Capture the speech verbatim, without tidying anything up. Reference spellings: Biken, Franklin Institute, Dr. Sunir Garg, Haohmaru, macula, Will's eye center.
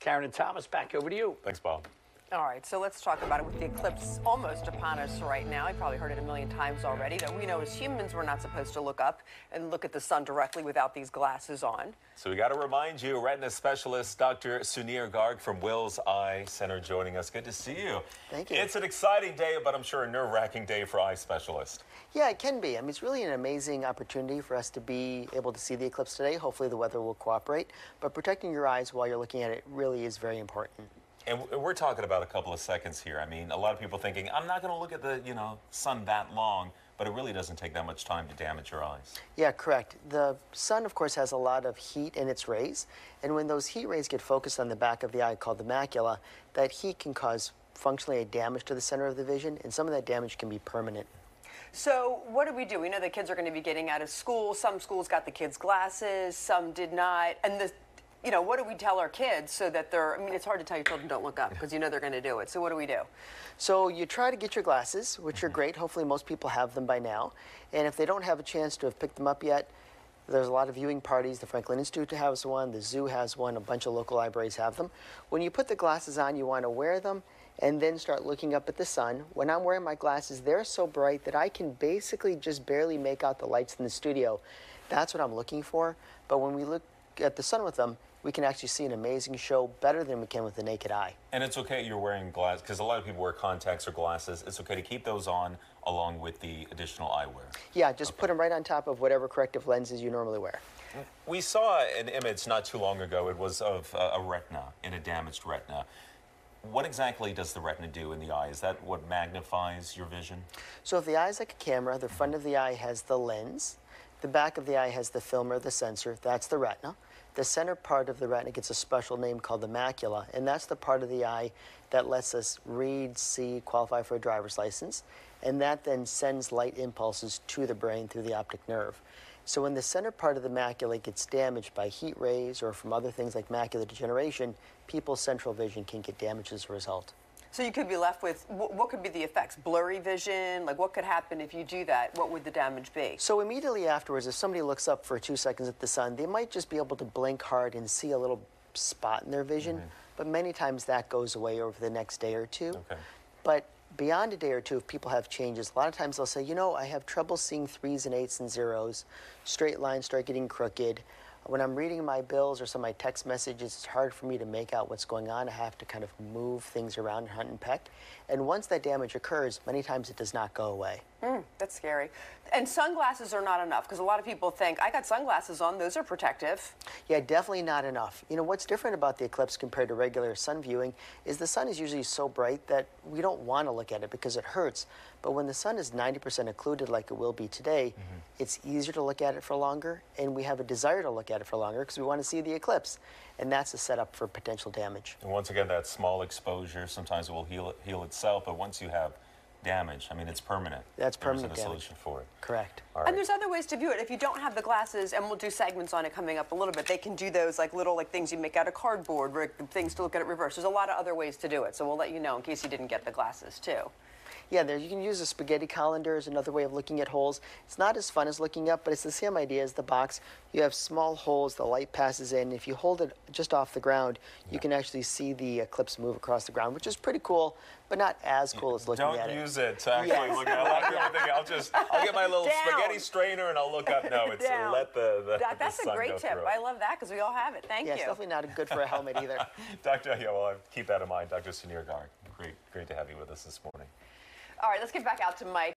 Karen and Thomas, back over to you. Thanks, Bob. All right, so let's talk about it with the eclipse almost upon us right now. You've probably heard it a million times already, that we know as humans we're not supposed to look up and look at the sun directly without these glasses on. So we got to remind you, retina specialist Doctor Sunir Garg from Will's Eye Center joining us. Good to see you. Thank you. It's an exciting day, but I'm sure a nerve-wracking day for eye specialists. Yeah, it can be. I mean, it's really an amazing opportunity for us to be able to see the eclipse today. Hopefully the weather will cooperate, but protecting your eyes while you're looking at it really is very important. And we're talking about a couple of seconds here. I mean, a lot of people thinking, I'm not going to look at the, you know, sun that long, but it really doesn't take that much time to damage your eyes. Yeah, correct. The sun, of course, has a lot of heat in its rays, and when those heat rays get focused on the back of the eye called the macula, that heat can cause functionally a damage to the center of the vision, and some of that damage can be permanent. So what do we do? We know the kids are going to be getting out of school. Some schools got the kids' glasses, some did not, and the you know, what do we tell our kids so that they're, I mean, it's hard to tell your children don't look up because you know they're going to do it. So what do we do? So you try to get your glasses, which are great. Hopefully most people have them by now. And if they don't have a chance to have picked them up yet, there's a lot of viewing parties. The Franklin Institute has one, the zoo has one, a bunch of local libraries have them. When you put the glasses on, you want to wear them and then start looking up at the sun. When I'm wearing my glasses, they're so bright that I can basically just barely make out the lights in the studio. That's what I'm looking for. But when we look at the sun with them, we can actually see an amazing show better than we can with the naked eye. And it's okay you're wearing glasses, because a lot of people wear contacts or glasses. It's okay to keep those on along with the additional eyewear. Yeah, just okay. Put them right on top of whatever corrective lenses you normally wear. We saw an image not too long ago. It was of a retina and a damaged retina. What exactly does the retina do in the eye? Is that what magnifies your vision? So if the eye is like a camera, the front of the eye has the lens. The back of the eye has the film or the sensor. That's the retina. The center part of the retina gets a special name called the macula, and that's the part of the eye that lets us read, see, qualify for a driver's license, and that then sends light impulses to the brain through the optic nerve. So when the center part of the macula gets damaged by heat rays or from other things like macular degeneration, people's central vision can get damaged as a result. So you could be left with, what could be the effects? Blurry vision? Like, what could happen if you do that? What would the damage be? So immediately afterwards, if somebody looks up for two seconds at the sun, they might just be able to blink hard and see a little spot in their vision. Mm-hmm. But many times that goes away over the next day or two. Okay. But beyond a day or two, if people have changes, a lot of times they'll say, you know, I have trouble seeing threes and eights and zeros. Straight lines start getting crooked. When I'm reading my bills or some of my text messages, it's hard for me to make out what's going on. I have to kind of move things around and hunt and peck. And once that damage occurs, many times it does not go away. Mm, that's scary. And sunglasses are not enough, because a lot of people think, I got sunglasses on, those are protective. Yeah, definitely not enough. You know, what's different about the eclipse compared to regular sun viewing is the sun is usually so bright that we don't want to look at it because it hurts. But when the sun is ninety percent occluded like it will be today, mm-hmm. it's easier to look at it for longer, and we have a desire to look at it for longer because we want to see the eclipse. And that's a setup for potential damage. And once again, that small exposure, sometimes it will heal, heal itself, but once you have damage, I mean, it's permanent. That's permanent damage. There's no solution for it. Correct. All right. And there's other ways to view it. If you don't have the glasses, and we'll do segments on it coming up a little bit, they can do those like little like things you make out of cardboard, things to look at it reverse. There's a lot of other ways to do it, so we'll let you know in case you didn't get the glasses, too. Yeah, there, you can use a spaghetti colander as another way of looking at holes. It's not as fun as looking up, but it's the same idea as the box. You have small holes, the light passes in. If you hold it just off the ground, yeah. you can actually see the eclipse move across the ground, which is pretty cool, but not as cool as looking Don't at it. Don't use it to actually yes. look at it. A lot of people think, I'll just, I'll get my little Down. spaghetti strainer and I'll look up. No, it's Down. let the, the, that, that's the sun a great tip. I love that, because we all have it. Thank yeah, you. Yeah, it's definitely not good for a helmet either. Doctor, yeah, well, I'll keep that in mind. Doctor Sunir Garg, great, great to have you with us this morning. All right, let's get back out to Mike.